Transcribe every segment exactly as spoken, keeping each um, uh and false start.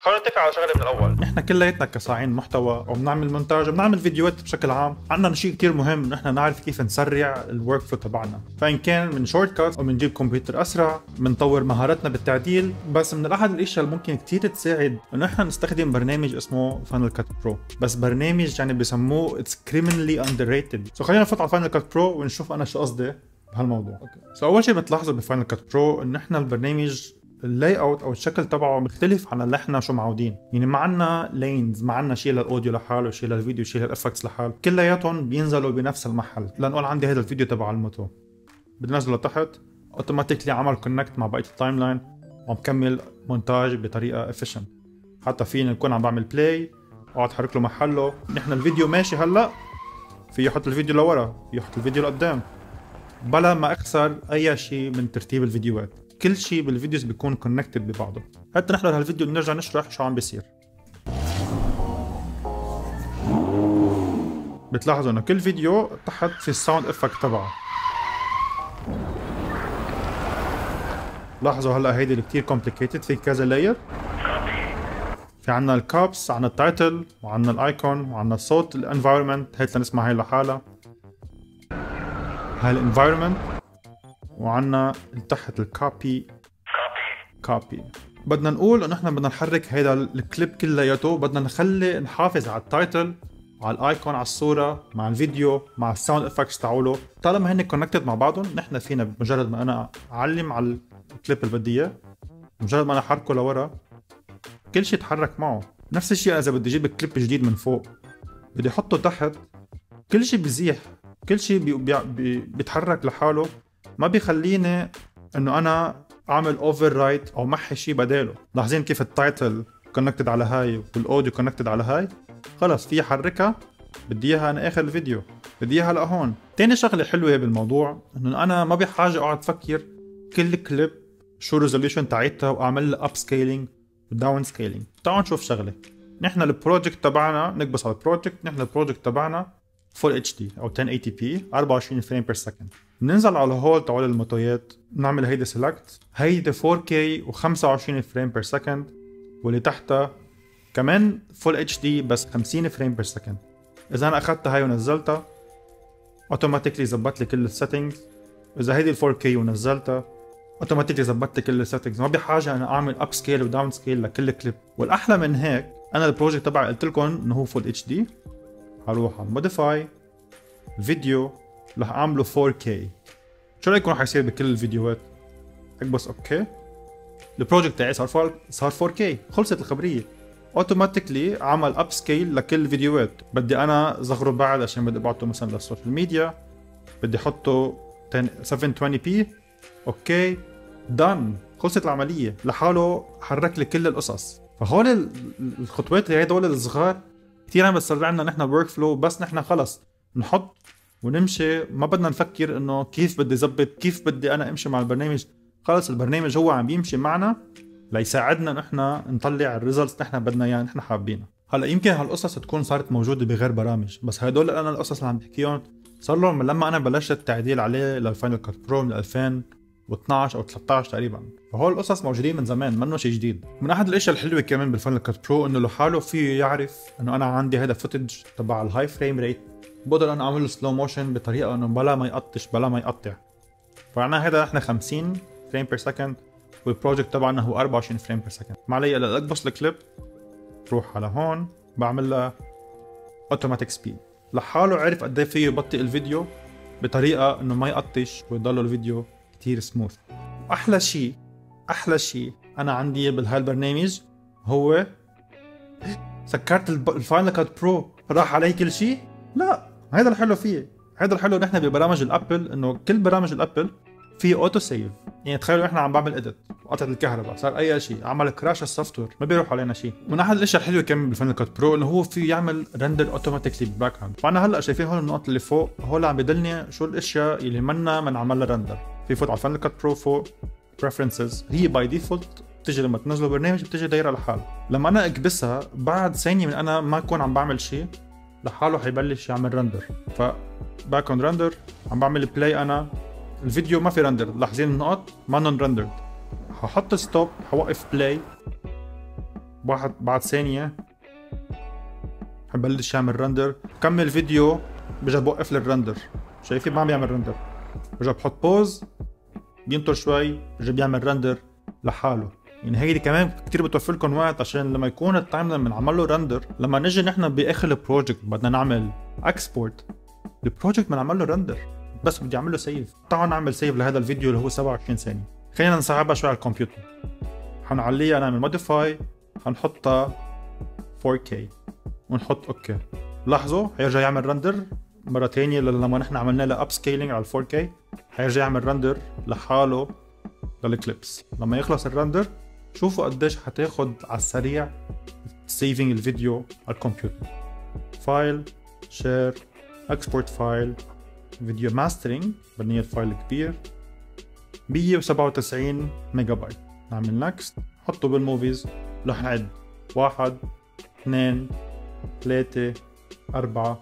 خلينا نتفق على شغله من الاول، نحن كلياتنا كصانعين محتوى وبنعمل مونتاج وبنعمل فيديوهات بشكل عام، عندنا شيء كثير مهم انه نحن نعرف كيف نسرع الورك فلو تبعنا، فان كان من شورت كاتس او بنجيب كمبيوتر اسرع، بنطور مهاراتنا بالتعديل، بس من احد الاشياء اللي ممكن كثير تساعد انه نحن نستخدم برنامج اسمه فاينل كات برو، بس برنامج يعني بسموه اتس كريمنلي اندر ريتد، سو خلينا نفوت على فاينل كات برو ونشوف انا شو قصدي بهالموضوع. سو اول شيء بتلاحظوا بفاينل كات برو انه نحن البرنامج اللاي اوت او الشكل تبعه مختلف عن اللي احنا شو معودين، يعني ما عندنا لينز، ما عندنا شيء للاوديو لحاله، شيء للفيديو، شيء للافكتس لحاله، كلياتهم بينزلوا بنفس المحل. لنقول عندي هذا الفيديو تبع الموتو، بدي انزله لتحت، اوتوماتيكلي عمل كونكت مع بقيه التايم لاين وعم كمل مونتاج بطريقه افيشنت. حتى فيني نكون عم بعمل بلاي، اقعد حرك له محله، نحن الفيديو ماشي هلا، في يحط الفيديو لورا، في يحط الفيديو لقدام، بلا ما اخسر اي شيء من ترتيب الفيديوهات. كل شيء بالفيديوز بيكون كونكتد ببعضه. حتى نحن بهالفيديو بنرجع نشرح شو عم بيصير. بتلاحظوا انه كل فيديو تحت في الساوند افكت تبعه. لاحظوا هلا هيدي اللي كثير كومبليكيتد، في كذا لاير. في عندنا الكابس، عندنا التايتل، وعندنا الايكون، وعندنا الصوت، الانفايرمنت، هيك لنسمع هي لحالها. هاي الانفايرمنت، وعنا تحت الكوبي كوبي. بدنا نقول انه احنا بدنا نحرك هيدا الكليب كلياته، بدنا نخلي نحافظ على التايتل، على الايكون، على الصوره، مع الفيديو، مع الساوند افكتس تعوله، طالما هن كونكتد مع بعضهم. نحن فينا بمجرد ما انا اعلم على الكليب اللي بدي اياه، بمجرد ما انا احركه لورا، كل شيء يتحرك معه. نفس الشيء اذا بدي اجيب كليب جديد من فوق، بدي احطه تحت، كل شيء بيزيح، كل شيء بي... بي... بي... بيتحرك لحاله، ما بيخليني انه انا اعمل اوفر رايت او محي شيء بداله. لاحظين كيف التايتل كونكتد على هاي والاوديو كونكتد على هاي، خلص في حركها بدي اياها انا اخر الفيديو، بدي اياها لهون. ثاني شغله حلوه بالموضوع انه انا ما بحاجه اقعد افكر كل كليب شو ريزوليوشن تاعتها واعمل لها اب سكيلينج وداون سكيلينج. تعالوا نشوف شغله، نحن البروجكت تبعنا نكبس على البروجكت، نحن البروجكت تبعنا فول اتش دي او عشرة ثمانين بي أربعة وعشرين فريم بير سكند. بننزل على هول تاعول الموتويات، بنعمل هيدي سيلكت، هيدي فور كي و25 فريم بير سكند، واللي تحتها كمان فول اتش دي بس خمسين فريم بير سكند. اذا انا اخذت هاي ونزلتها اوتوماتيكلي زبط لي كل السيتنجز، اذا هيدي الفور كي ونزلتها اوتوماتيكلي زبط لي كل السيتنجز، ما بحاجه انا اعمل اب سكيل وداون سكيل لكل كليب. والاحلى من هيك، انا البروجكت تبعي قلت لكم انه هو فول اتش دي، هروح على موديفاي فيديو، رح اعمله فور كي. شو رايكم رح يصير بكل الفيديوهات؟ اكبس اوكي، البروجكت تاعي صار صار فور كي، خلصت الخبريه. اوتوماتيكلي عمل اب سكيل لكل الفيديوهات. بدي انا صغره بعد عشان بدي ابعته مثلا للسوشيال ميديا، بدي احطه سبعمية وعشرين بي، اوكي دان، خلصت العمليه لحاله، حرك لي كل القصص. فهول الخطوات اللي هدول الصغار كثير عم بتسرع لنا نحن الورك فلو، بس نحن خلص نحط ونمشي، ما بدنا نفكر انه كيف بدي ظبط، كيف بدي انا امشي مع البرنامج، خلص البرنامج هو عم بيمشي معنا ليساعدنا نحن نطلع الريزلتس نحن بدنا اياها، نحن حابينها. هلا يمكن هالقصص تكون صارت موجوده بغير برامج، بس هدول انا القصص اللي عم بحكيهم صار لهم من لما انا بلشت التعديل عليه للفاينل كات برو من ألفين واثنعش او ثلاثطعش تقريبا، فهول القصص موجودين من زمان، منه شيء جديد. من احد الاشياء الحلوه كمان بالفاينل كات برو انه لحاله فيه يعرف انه انا عندي هذا فوتج تبع الهاي فريم ريت، بقدر انا اعمل سلو موشن بطريقه انه بلا ما يقطش بلا ما يقطع. فعنا هذا احنا خمسين فريم بير سكند والبروجكت تبعنا هو أربعة وعشرين فريم بير سكند. ما علي الا اكبس الكليب، بروح على هون بعمل له اوتوماتيك سبيد، لحاله عرف قد ايه فيه يبطئ الفيديو بطريقه انه ما يقطش ويضل الفيديو كثير سموث. واحلى شيء احلى شيء انا عندي بهالبرنامج هو سكرت الفاينل كات برو راح علي كل شيء؟ لا، هذا الحلو فيه، هذا الحلو نحن ببرامج الابل انه كل برامج الابل في اوتو سيف. يعني تخيلوا احنا عم بعمل اديت، قطعت الكهرباء، صار اي شيء، عمل كراش السوفت وير، ما بيروح علينا شيء. من احد الاشياء الحلوه كمان بالفاينل كات برو انه هو فيه يعمل رندر اوتوماتيكلي بالباك اند. فانا هلا شايفين هون النقط اللي فوق، هول عم بيدلني شو الاشياء اللي منا منعمل لها رندر. في فوت على الفاينل كات برو فوق بريفرنسز، هي باي ديفولت بتجي لما تنزلوا برنامج بتجي دايره لحالها. لما انا اكبسها بعد ثانيه من انا ما اكون عم بعمل شيء لحاله حيبلش يعمل رندر. فباك اون رندر، عم بعمل بلاي انا، الفيديو ما في رندر، لاحظين النقط؟ ما نون رندرد. هحط ستوب، هوقف بلاي، واحد بعد ثانية ببلش يعمل رندر. كمل فيديو برجع بوقف للرندر، شايفين ما عم بيعمل رندر، برجع بحط بوز بينطر شوي برجع بيعمل رندر لحاله. يعني هيدي كمان كتير بتوفر لكم وقت، عشان لما يكون التايم لاين بنعمل له رندر، لما نجي نحن باخر البروجكت بدنا نعمل اكسبورت البروجكت بنعمل له رندر، بس بدي اعمل له سيف. تعالوا نعمل سيف لهذا الفيديو اللي هو سبعة وعشرين ثانية. خلينا نصعبها شوي على الكمبيوتر، حنعليها نعمل موديفاي، حنحطها فور كي ونحط اوكي. لاحظوا هيرجع يعمل رندر مره ثانيه لما نحن عملنا له اب سكيلينج على الفور كي، هيرجع يعمل رندر لحاله للكليبس. لما يخلص الرندر شوفوا قديش حتاخد على السريع سيفينج الفيديو على الكمبيوتر. فايل، شير، اكسبورت فايل، فيديو ماسترينج، بنية فايل كبير مية وسبعة وتسعين ميجا بايت. نعمل نكست، حطه بالموفيز. رح نعد واحد اثنين ثلاثة أربعة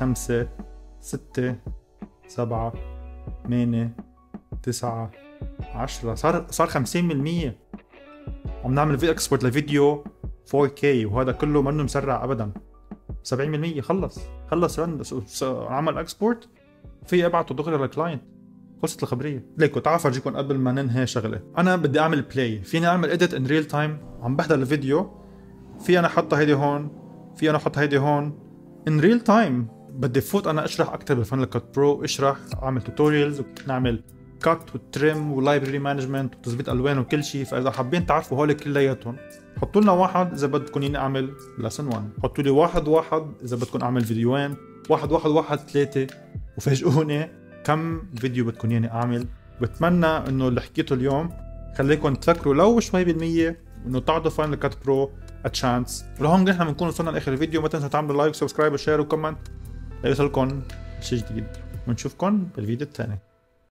خمسة ستة سبعة ثمانية تسعة عشرة. صار صار خمسين بالمية عم نعمل في اكسبورت لفيديو فور كي، وهذا كله منه مسرع ابدا. سبعين بالمية خلص خلص رن عمل اكسبورت، في ابعته دغري للكلاينت، خلصت الخبريه. ليكو تعال فرجيكم قبل ما ننهي شغله. انا بدي اعمل بلاي، فيني اعمل اديت ان ريل تايم، عم بحضر الفيديو، في انا احط هيدي هون، في انا احط هيدي هون ان ريل تايم. بدي فوت انا اشرح اكثر بالفاينل كات برو، اشرح، اعمل توتوريالز، نعمل كات وتريم ولايبرري مانجمنت وتظبيط الوان وكل شيء. فاذا حابين تعرفوا هول كلياتهم حطوا لنا واحد اذا بدكم اني اعمل لسن واحد، حطوا لي واحد واحد اذا بدكم اعمل فيديوين، واحد واحد واحد ثلاثه، وفاجئوني كم فيديو بدكم اني اعمل. بتمنى انه اللي حكيته اليوم خليكم تفكروا لو شوي بالميه انه تعطوا فاينل كات برو اتشانس. ولهون نحن بنكون وصلنا لاخر الفيديو. ما تنسوا تعملوا لايك وسبسكرايب وشير وكومنت ليوصلكم شيء جديد، ونشوفكم بالفيديو الثاني.